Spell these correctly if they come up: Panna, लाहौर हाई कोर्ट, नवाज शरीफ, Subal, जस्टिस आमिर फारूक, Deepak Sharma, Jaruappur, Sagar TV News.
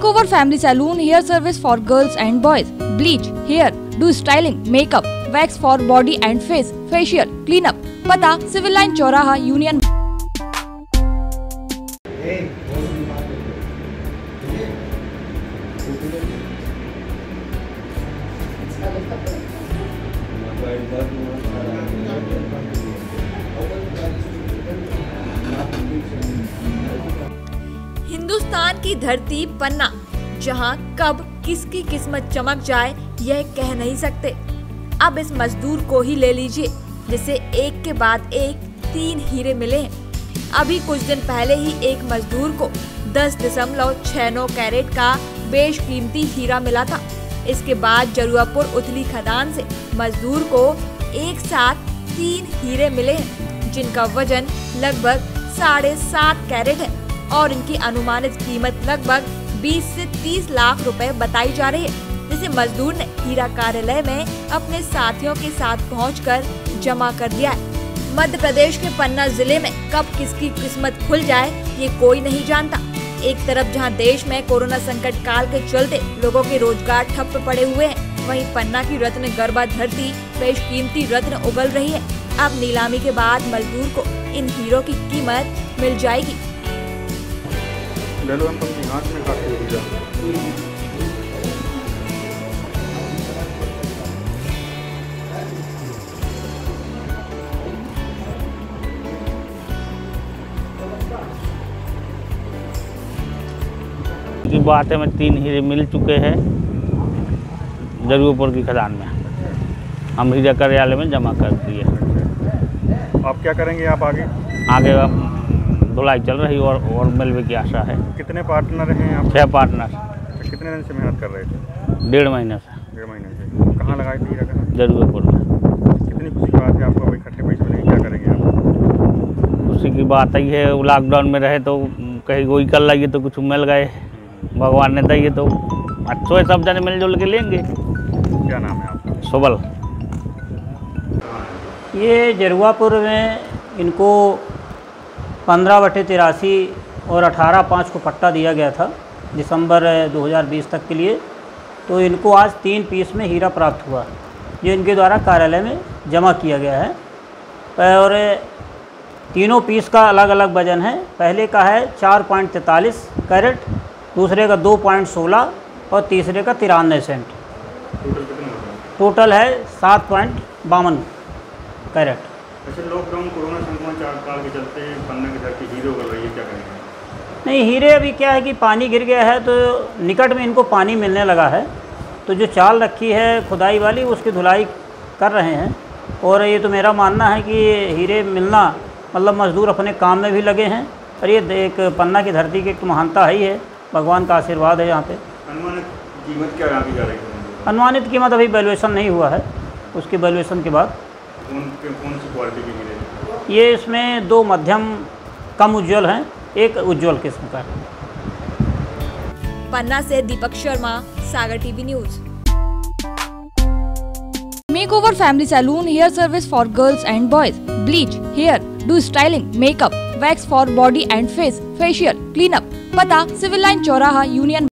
makeover, family salon, hair service for girls and boys, bleach, hair, do styling, makeup, wax for body and face, facial, cleanup. पता civil line चौराहा union. Hindustan की धरती पन्ना, जहां कब किसकी किस्मत चमक जाए यह कह नहीं सकते। अब इस मजदूर को ही ले लीजिए जिसे एक के बाद एक 3 हीरे मिले हैं। अभी कुछ दिन पहले ही एक मजदूर को 10.69 कैरेट का बेशकीमती हीरा मिला था। इसके बाद जरुआपुर उथली खदान से मजदूर को एक साथ 3 हीरे मिले हैं, जिनका वजन लगभग 7.5 कैरेट है और इनकी अनुमानित कीमत लगभग 20 से 30 लाख रुपए बताई जा रही है, जिसे मजदूर ने हीरा कार्यालय में अपने साथियों के साथ पहुंचकर जमा कर दिया है। मध्य प्रदेश के पन्ना जिले में कब किसकी किस्मत खुल जाए ये कोई नहीं जानता। एक तरफ जहां देश में कोरोना संकट काल के चलते लोगों के रोजगार ठप पड़े हुए हैं, वहीं पन्ना की रत्न गर्भा धरती बेशकीमती रत्न उगल रही है। अब नीलामी के बाद मजदूर को इन हीरों की कीमत मिल जाएगी। की बात है, मैं 3 हीरे मिल चुके हैं जरुआपुर की खदान में, हम हीरा कार्यालय में जमा कर दिए। आप क्या करेंगे? आप आगे धुलाई चल रही और मिलने की आशा है। कितने पार्टनर हैं आप? 6 पार्टनर। कितने दिन से मेहनत कर रहे थे? 1.5 महीने से। 1.5 महीने से। कहाँ लगाए थे हीरा का? जरुआपुर में। कितनी खुशी बात है आपको, इकट्ठे पैसे मिले, क्या करेंगे आप? खुशी की बात आई है, लॉकडाउन में रहे तो कहीं कोई कर लाइए तो कुछ मिल गए, भगवान ने दिए तो अच्छो है, सब जने मिलजुल के लेंगे। क्या नाम है आपका? सुबल। ये जरुआपुर में इनको 15/83 और 18/5 को पट्टा दिया गया था दिसंबर 2020 तक के लिए, तो इनको आज 3 पीस में हीरा प्राप्त हुआ जो इनके द्वारा कार्यालय में जमा किया गया है और तीनों पीस का अलग अलग वजन है। पहले का है 4.43 कैरेट, दूसरे का 2.16 और तीसरे का 93 सेंट। टोटल है 7.52 कैरेट। अच्छा, लॉकडाउन कोरोना संक्रमण काल के चलते पन्ना की धरती हीरो गल रही है, क्या करेंगे? नहीं, हीरे अभी क्या है कि पानी गिर गया है तो निकट में इनको पानी मिलने लगा है, तो जो चाल रखी है खुदाई वाली उसकी धुलाई कर रहे हैं और ये तो मेरा मानना है कि हीरे मिलना मतलब मजदूर अपने काम में भी लगे हैं और ये एक पन्ना की धरती की एक महानता ही है, भगवान का आशीर्वाद है यहाँ पे। अनुमानित कीमत क्या रखी जा रही है? अनुमानित कीमत अभी वैल्यूएशन नहीं हुआ है, उसके वैल्यूएशन के बाद कौन सी क्वालिटी की मिलेगी? ये इसमें 2 मध्यम कम उज्जवल हैं, एक उज्जवल किस्म का। पन्ना से Deepak Sharma, Sagar TV news. Makeover, family salon, hair service for girls and boys, bleach, hair, do styling, makeup, wax for body and face, facial, cleanup. पता सिविल लाइन चौराहा यूनियन।